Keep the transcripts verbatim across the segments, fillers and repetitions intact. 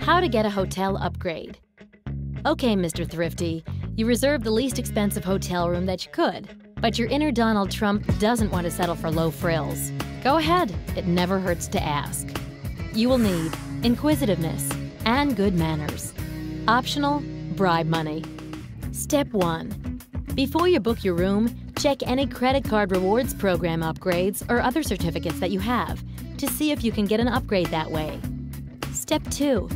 How to get a hotel upgrade. Okay, Mister Thrifty, you reserved the least expensive hotel room that you could, but your inner Donald Trump doesn't want to settle for low frills. Go ahead, it never hurts to ask. You will need inquisitiveness and good manners. Optional, bribe money. Step one. Before you book your room, check any credit card rewards program upgrades or other certificates that you have to see if you can get an upgrade that way. Step two.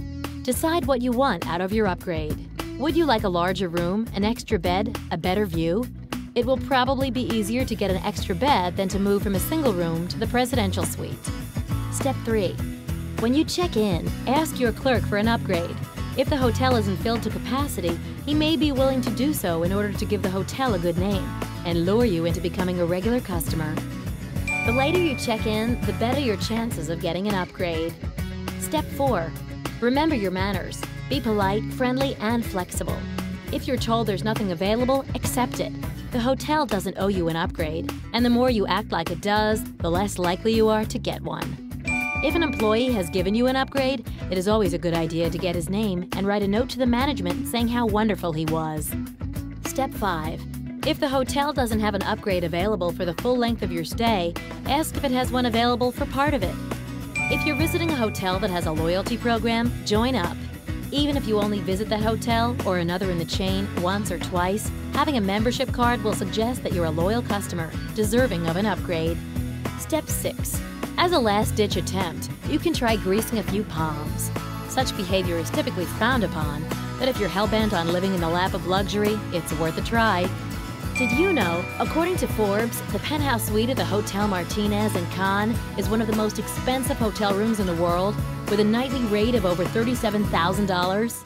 Decide what you want out of your upgrade. Would you like a larger room, an extra bed, a better view? It will probably be easier to get an extra bed than to move from a single room to the presidential suite. Step three. When you check in, ask your clerk for an upgrade. If the hotel isn't filled to capacity, he may be willing to do so in order to give the hotel a good name and lure you into becoming a regular customer. The later you check in, the better your chances of getting an upgrade. Step four. Remember your manners. Be polite, friendly, and flexible. If you're told there's nothing available, accept it. The hotel doesn't owe you an upgrade, and the more you act like it does, the less likely you are to get one. If an employee has given you an upgrade, it is always a good idea to get his name and write a note to the management saying how wonderful he was. Step five. If the hotel doesn't have an upgrade available for the full length of your stay, ask if it has one available for part of it. If you're visiting a hotel that has a loyalty program, join up. Even if you only visit that hotel or another in the chain once or twice, having a membership card will suggest that you're a loyal customer, deserving of an upgrade. Step six. As a last-ditch attempt, you can try greasing a few palms. Such behavior is typically frowned upon, but if you're hell-bent on living in the lap of luxury, it's worth a try. Did you know, according to Forbes, the penthouse suite at the Hotel Martinez in Cannes is one of the most expensive hotel rooms in the world, with a nightly rate of over thirty-seven thousand dollars?